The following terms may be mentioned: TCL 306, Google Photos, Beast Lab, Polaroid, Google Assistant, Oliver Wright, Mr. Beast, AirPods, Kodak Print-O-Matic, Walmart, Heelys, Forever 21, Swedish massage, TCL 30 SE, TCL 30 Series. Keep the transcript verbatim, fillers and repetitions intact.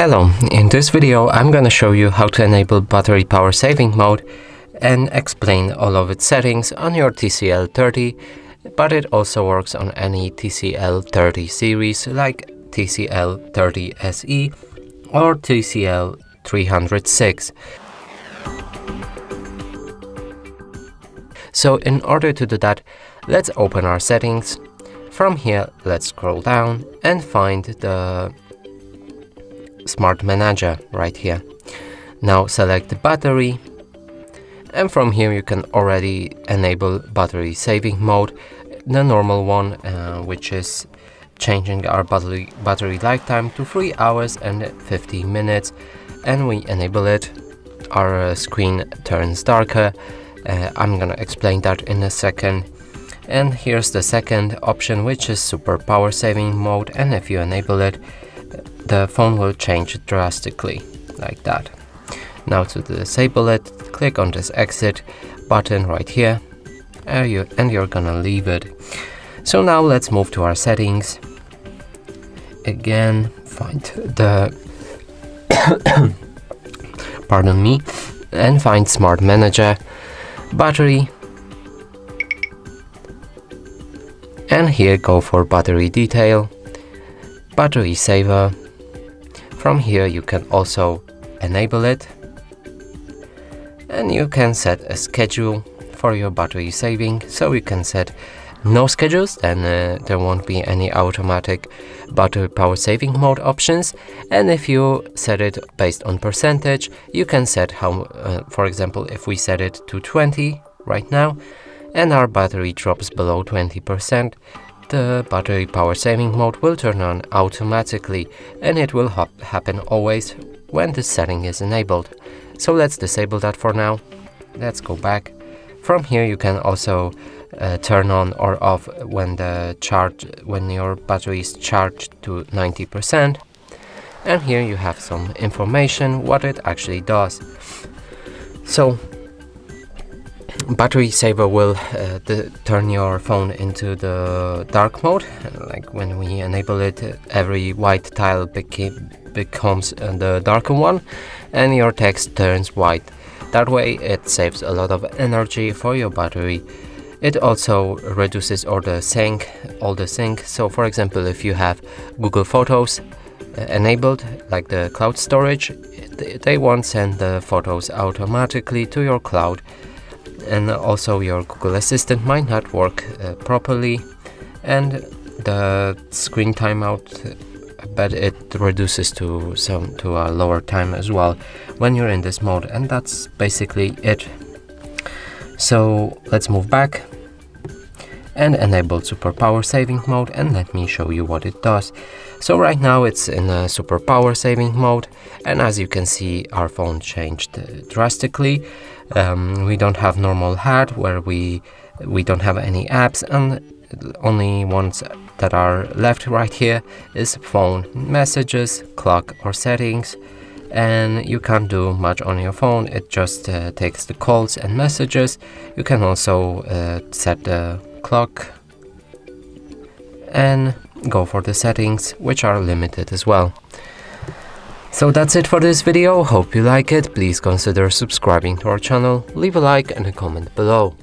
Hello, in this video I'm gonna show you how to enable battery power saving mode and explain all of its settings on your T C L thirty, but it also works on any T C L thirty series like T C L thirty S E or T C L three oh six. So in order to do that, let's open our settings. From here, let's scroll down and find the Smart Manager right here. Now select the battery, and from here you can already enable battery saving mode, the normal one, uh, which is changing our battery, battery lifetime to three hours and fifty minutes. And we enable it, our uh, screen turns darker. Uh, I'm gonna explain that in a second. And here's the second option, which is super power saving mode, and if you enable it, the phone will change drastically, like that. Now to disable it, click on this exit button right here, and, you, and you're gonna leave it. So now let's move to our settings. Again, find the... pardon me, and find Smart Manager, battery, and here go for battery detail, battery saver. From here you can also enable it, and you can set a schedule for your battery saving. So you can set no schedules, then uh, there won't be any automatic battery power saving mode options. And if you set it based on percentage, you can set how, uh, for example, if we set it to twenty right now and our battery drops below twenty percent, the battery power saving mode will turn on automatically, and it will ha happen always when the setting is enabled. So let's disable that for now. Let's go back. From here you can also uh, turn on or off when the charge when your battery is charged to ninety percent. And here you have some information what it actually does. So battery saver will uh, turn your phone into the dark mode. Like when we enable it, every white tile beca becomes uh, the darker one, and your text turns white. That way it saves a lot of energy for your battery. It also reduces all the sync, all the sync. So for example, if you have Google Photos uh, enabled, like the cloud storage, they won't send the photos automatically to your cloud. And also your Google Assistant might not work uh, properly, and the screen timeout, but it reduces to some to a lower time as well when you're in this mode. And that's basically it. So let's move back and enable super power saving mode, and let me show you what it does. So right now it's in a super power saving mode, and as you can see, our phone changed drastically. Um, we don't have normal hard where we we don't have any apps, and only ones that are left right here is phone messages, clock, or settings. And you can't do much on your phone. It just uh, takes the calls and messages. You can also uh, set the clock and go for the settings, which are limited as well. So that's it for this video. Hope you like it. Please consider subscribing to our channel, leave a like and a comment below.